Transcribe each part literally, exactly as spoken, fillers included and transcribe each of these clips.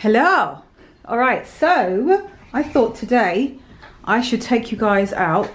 Hello. All right, so I thought today I should take you guys out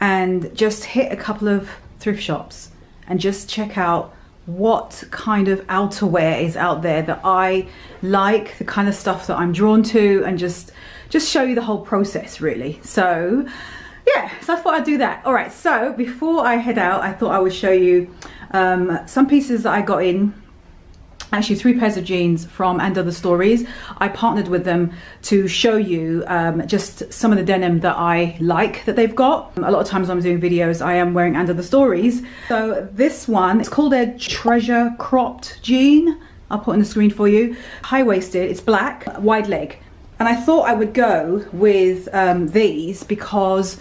and just hit a couple of thrift shops and just check out what kind of outerwear is out there that I like, the kind of stuff that I'm drawn to, and just just show you the whole process really. So yeah, so I thought I'd do that. All right, so before I head out, I thought I would show you um, some pieces that I got in. Actually, three pairs of jeans from and Other Stories. I partnered with them to show you um, just some of the denim that I like that they've got. A lot of times when I'm doing videos, I am wearing and Other Stories. So this one, it's called a Treasure Cropped Jean. I'll put on the screen for you. High-waisted, it's black, wide leg. And I thought I would go with um, these because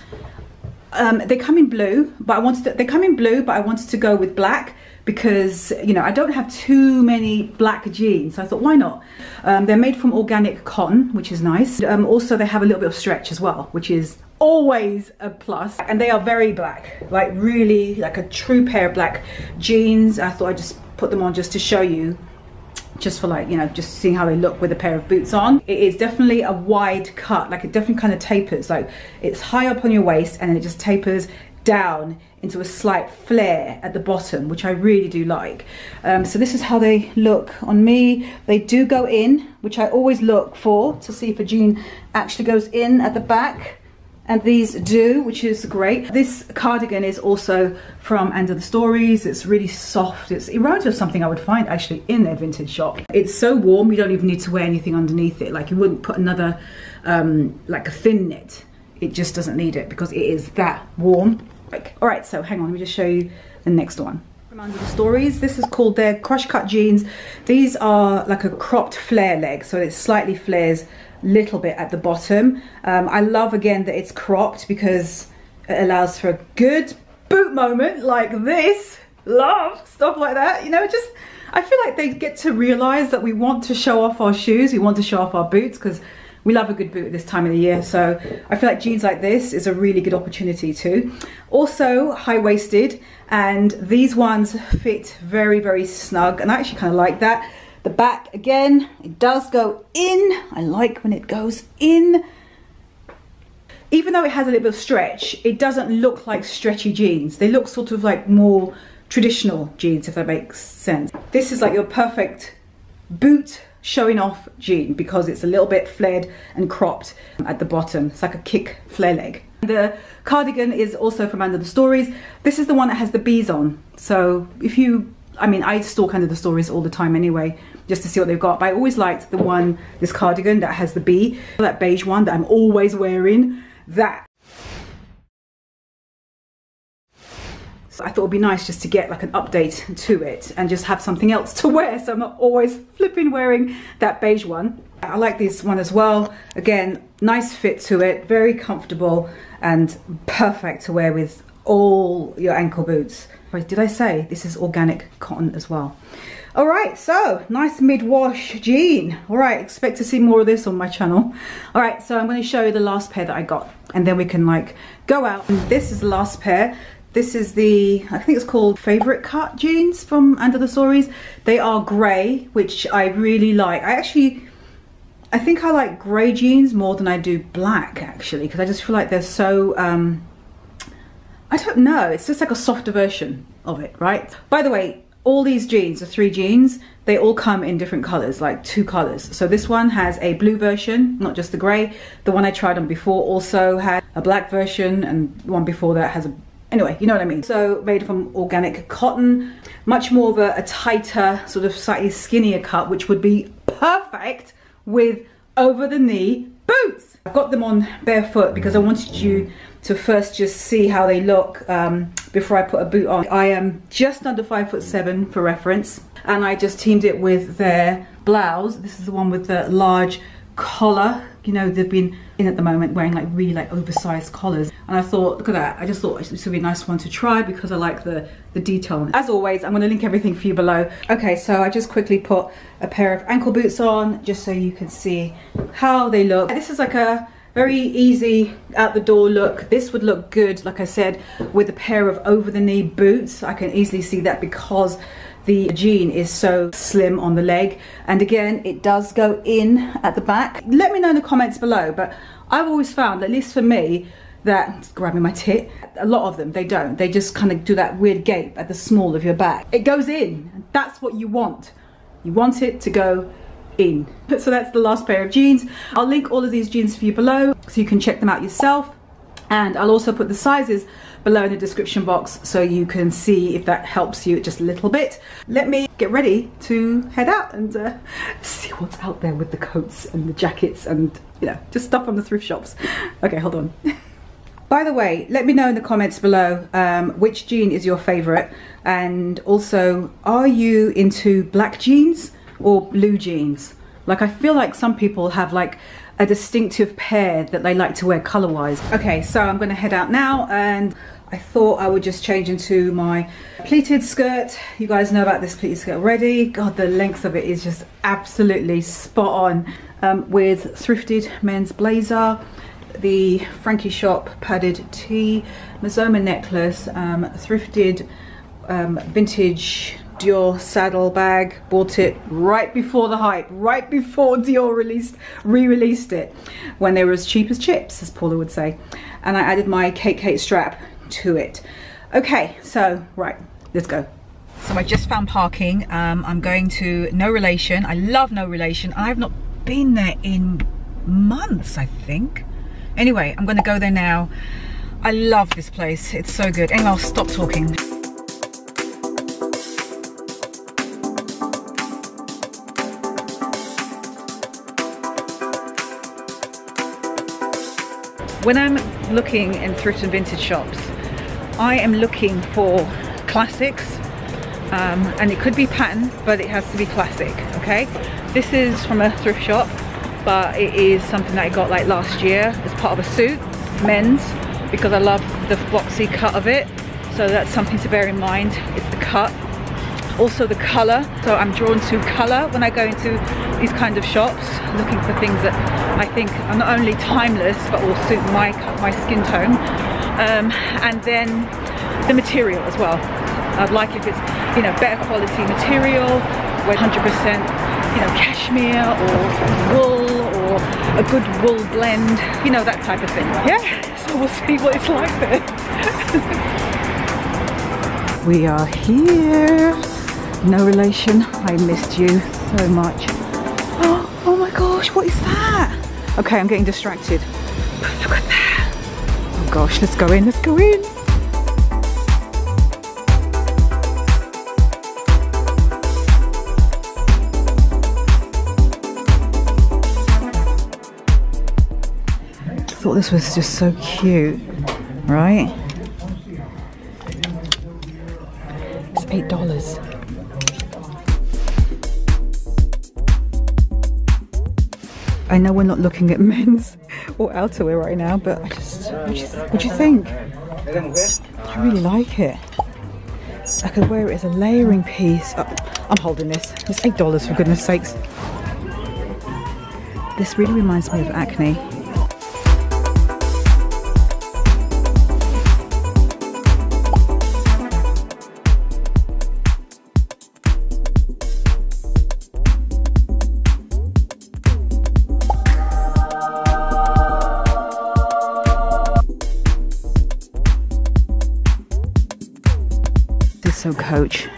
um, they come in blue, but I wanted to, they come in blue, but I wanted to go with black, because, you know, I don't have too many black jeans, so I thought, why not? Um, they're made from organic cotton, which is nice. Um, also, they have a little bit of stretch as well, which is always a plus. And they are very black, like really like a true pair of black jeans. I thought I'd just put them on just to show you, just for like, you know, just seeing how they look with a pair of boots on. It is definitely a wide cut, like it definitely kind of tapers. Like it's high up on your waist and then it just tapers down into a slight flare at the bottom, which I really do like. Um, so this is how they look on me. They do go in, which I always look for to see if a jean actually goes in at the back, and these do, which is great. This cardigan is also from and Other Stories. It's really soft. It's, it reminds me of something I would find actually in their vintage shop. It's so warm, you don't even need to wear anything underneath it. Like you wouldn't put another, um, like a thin knit. It just doesn't need it because it is that warm. Like, all right, so hang on, let me just show you the next one. From and Other Stories, this is called their Crush Cut Jeans. These are like a cropped flare leg, so it slightly flares a little bit at the bottom. Um, I love, again, that it's cropped because it allows for a good boot moment like this. Love stuff like that, you know, just... I feel like they get to realise that we want to show off our shoes, we want to show off our boots, because we love a good boot this time of the year, so I feel like jeans like this is a really good opportunity too. Also high-waisted, and these ones fit very, very snug, and I actually kind of like that. The back, again, it does go in. I like when it goes in. Even though it has a little bit of stretch, it doesn't look like stretchy jeans. They look sort of like more traditional jeans, if that makes sense. This is like your perfect boot showing off jean because it's a little bit flared and cropped at the bottom. It's like a kick flare leg. The cardigan is also from and Other Stories. This is the one that has the bees on. So if you, I mean, I stalk and Other Stories all the time anyway, just to see what they've got. But I always liked the one, this cardigan that has the bee, that beige one that I'm always wearing, that. I thought it would be nice just to get like an update to it and just have something else to wear, so I'm not always flipping wearing that beige one. I like this one as well. Again, nice fit to it, very comfortable and perfect to wear with all your ankle boots. Did I say this is organic cotton as well? All right, so nice mid-wash jean. All right, expect to see more of this on my channel. All right, so I'm going to show you the last pair that I got, and then we can like go out. And this is the last pair. This is the, I think it's called Favorite Cut Jeans from and Other Stories. They are grey, which I really like. I actually, I think I like grey jeans more than I do black, actually, because I just feel like they're so, um, I don't know. It's just like a softer version of it, right? By the way, all these jeans, the three jeans, they all come in different colours, like two colours. So this one has a blue version, not just the grey. The one I tried on before also had a black version, and the one before that has a... Anyway, you know what I mean. So made from organic cotton, much more of a, a tighter, sort of slightly skinnier cut, which would be perfect with over-the-knee boots. I've got them on barefoot because I wanted you to first just see how they look um, before I put a boot on. I am just under five foot seven for reference, and I just teamed it with their blouse. This is the one with the large collar. You know, they've been in at the moment wearing like really like oversized collars, and I thought, look at that, I just thought this would be a nice one to try because I like the the detail. As always, I'm going to link everything for you below. Okay, so I just quickly put a pair of ankle boots on just so you can see how they look. This is like a very easy out the door look. This would look good, like I said, with a pair of over the knee boots. I can easily see that because the jean is so slim on the leg, and again it does go in at the back. Let me know in the comments below, but I've always found, at least for me, that grabbing my tit, a lot of them, they don't, they just kind of do that weird gape at the small of your back. It goes in. That's what you want. You want it to go in. So that's the last pair of jeans. I'll link all of these jeans for you below so you can check them out yourself, and I'll also put the sizes below in the description box so you can see if that helps you just a little bit. Let me get ready to head out and uh, see what's out there with the coats and the jackets and, you know, just stuff on the thrift shops. Okay, hold on. By the way, let me know in the comments below um, which jean is your favourite, and also, are you into black jeans or blue jeans? Like, I feel like some people have like a distinctive pair that they like to wear colour-wise. Okay, so I'm gonna head out now, and I thought I would just change into my pleated skirt. You guys know about this pleated skirt already. God, the length of it is just absolutely spot on, um, with thrifted men's blazer, the Frankie Shop padded tee, Mazoma necklace, um, thrifted um, vintage Dior saddle bag. Bought it right before the hype, right before Dior released, re-released it, when they were as cheap as chips, as Paula would say. And I added my Kate Kate strap to it. Okay, so right, let's go. So I just found parking. Um, I'm going to No Relation. I love No Relation. I've not been there in months, I think. Anyway, I'm gonna go there now. I love this place, it's so good. Anyway, I'll stop talking. When I'm looking in thrift and vintage shops, I am looking for classics, um, and it could be pattern, but it has to be classic, okay? This is from a thrift shop, but it is something that I got like last year as part of a suit, men's, because I love the boxy cut of it. So that's something to bear in mind. It's the cut, also the color. So I'm drawn to color when I go into these kind of shops, looking for things that I think are not only timeless but will suit my my skin tone, um, and then the material as well. I'd like if it's, you know, better quality material, with one hundred percent. You know, cashmere or wool, or a good wool blend, you know, that type of thing. Yeah, so we'll see what it's like there. We are here. No Relation. I missed you so much. Oh, oh my gosh, what is that? Okay, I'm getting distracted. But look at that. Oh gosh, let's go in, let's go in. I thought this was just so cute, right? It's eight dollars. I know we're not looking at men's or outerwear right now, but I just, what do you, what do you think? I really like it. I could wear it as a layering piece. Oh, I'm holding this. It's eight dollars, for goodness sakes. This really reminds me of Acne. So Coach.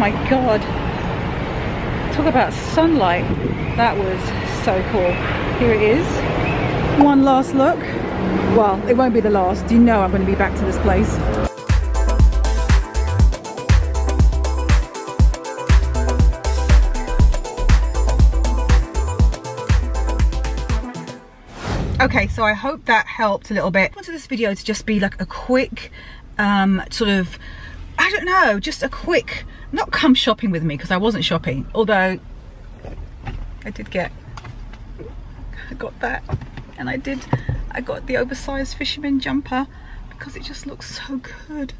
my God, talk about sunlight. That was so cool. Here it is, one last look. Well, it won't be the last. You know I'm going to be back to this place. Okay, so I hope that helped a little bit. I wanted this video to just be like a quick um, sort of, I don't know, just a quick, not come shopping with me because I wasn't shopping, although I did get, I got that, and I did, I got the oversized fisherman jumper because it just looks so good.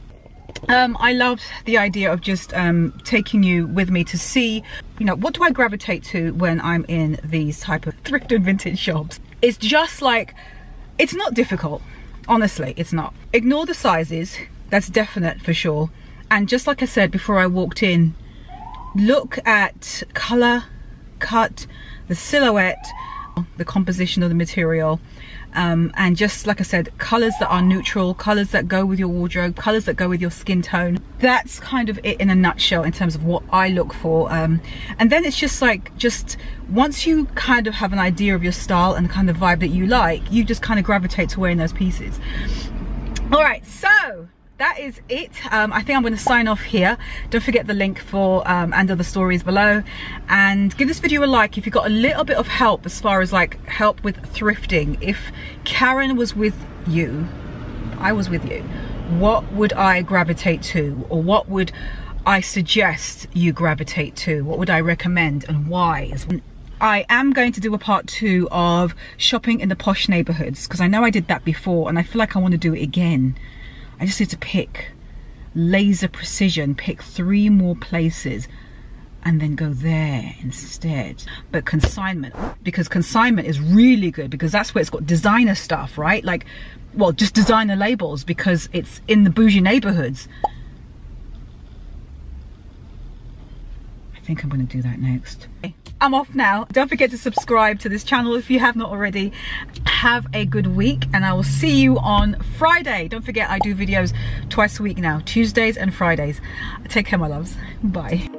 Um, I loved the idea of just um, taking you with me to see, you know, what do I gravitate to when I'm in these type of thrift and vintage shops. It's just like, it's not difficult. Honestly, it's not. Ignore the sizes, that's definite for sure. And just like I said before I walked in, look at color, cut, the silhouette, the composition of the material. Um, and just like I said, colors that are neutral, colors that go with your wardrobe, colors that go with your skin tone. That's kind of it in a nutshell in terms of what I look for. Um, and then it's just like, just once you kind of have an idea of your style and the kind of vibe that you like, you just kind of gravitate to wearing those pieces. All right, so that is it. Um, I think I'm going to sign off here. Don't forget the link for um, and other stories below, and give this video a like if you got a little bit of help as far as like help with thrifting. If Karen was with you, I was with you, what would I gravitate to, or what would I suggest you gravitate to? What would I recommend and why? I am going to do a part two of shopping in the posh neighborhoods because I know I did that before and I feel like I want to do it again. I just need to pick, laser precision, pick three more places and then go there instead. But consignment, because consignment is really good because that's where it's got designer stuff, right? Like, well, just designer labels because it's in the bougie neighborhoods. I think I'm gonna do that next. I'm off now. Don't forget to subscribe to this channel if you have not already. Have a good week and I will see you on Friday. Don't forget I do videos twice a week now, Tuesdays and Fridays. Take care, my loves. Bye.